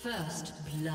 First blood.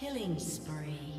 Killing spree.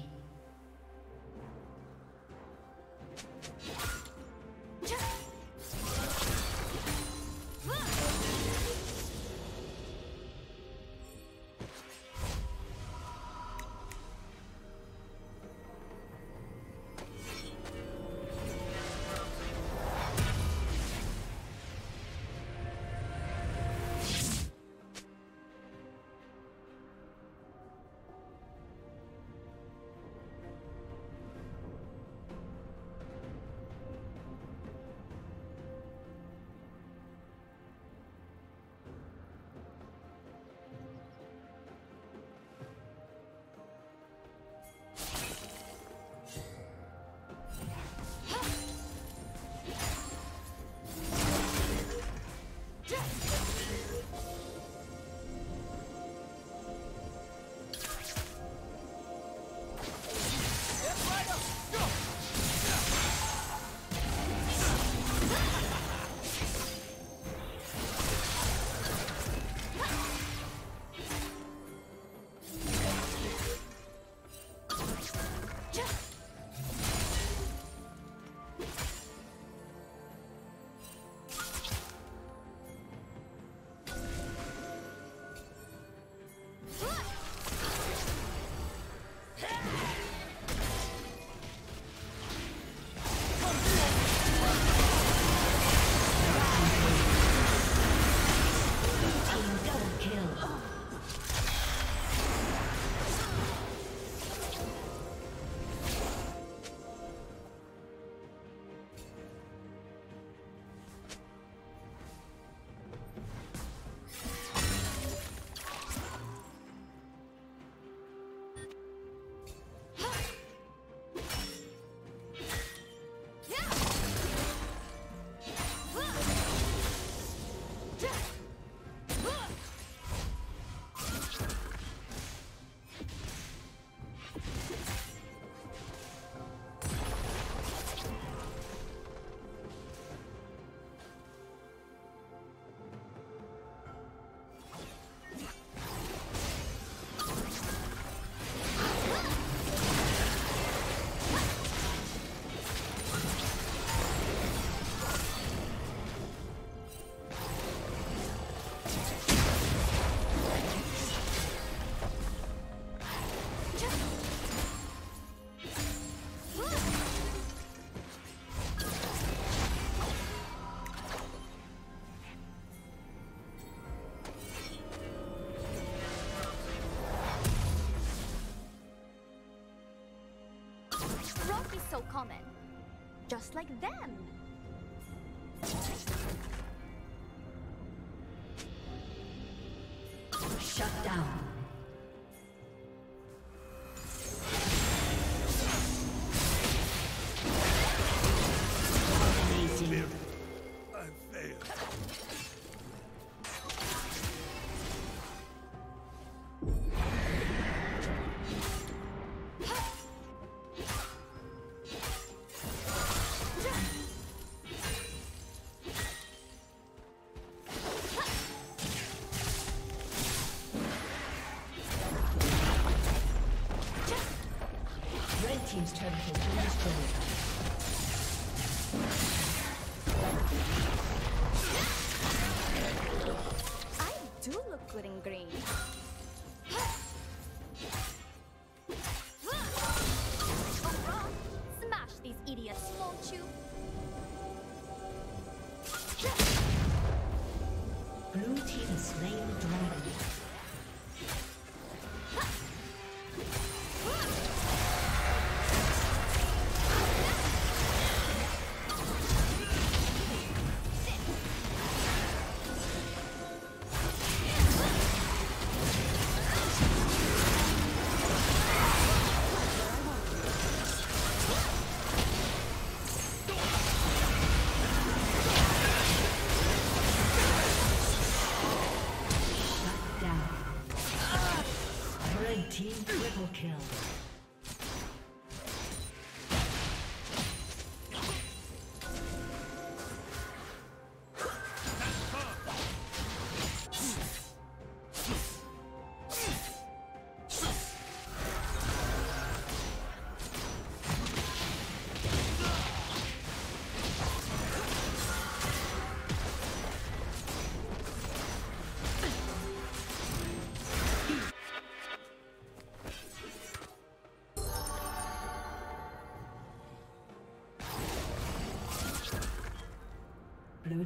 So common, just like them. Shut down. I do look good in green. Smash these idiots, won't you? Blue team has slain the dragon. Team triple kill. Blue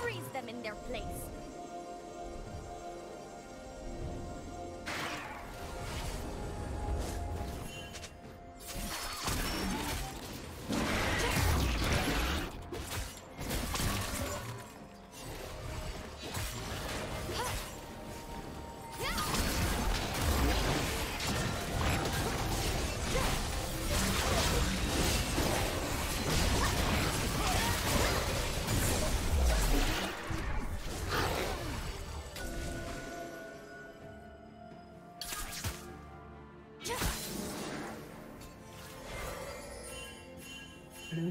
Freeze them in their place. Blue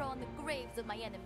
On the graves of my enemies.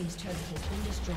team's turret has been destroyed.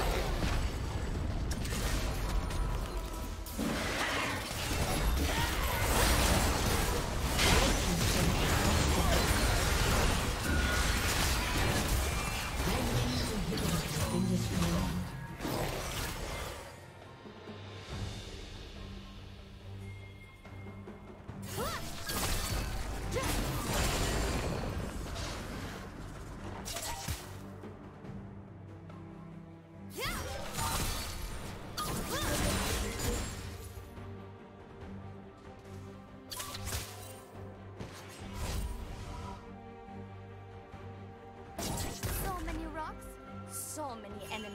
So many enemies.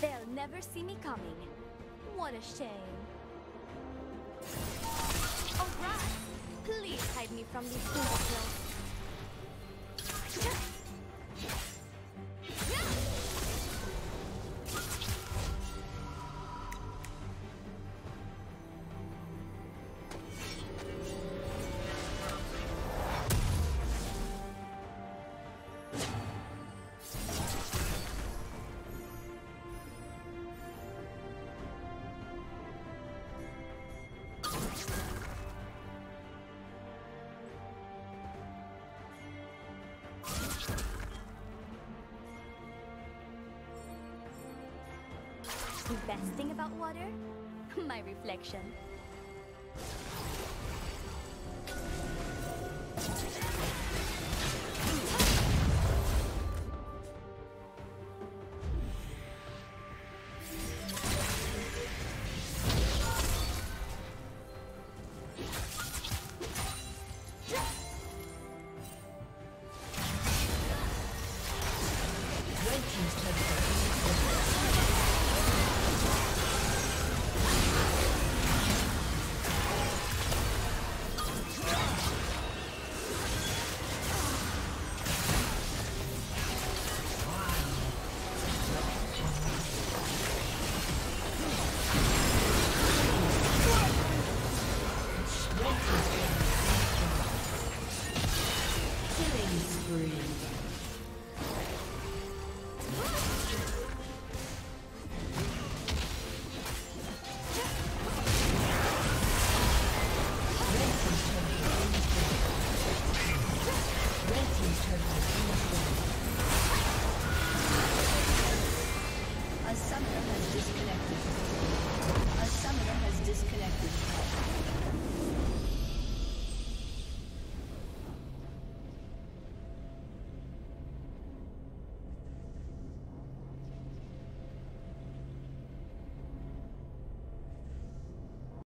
They'll never see me coming. What a shame. Oh, right. Please hide me from these people. The best thing about water? My reflection.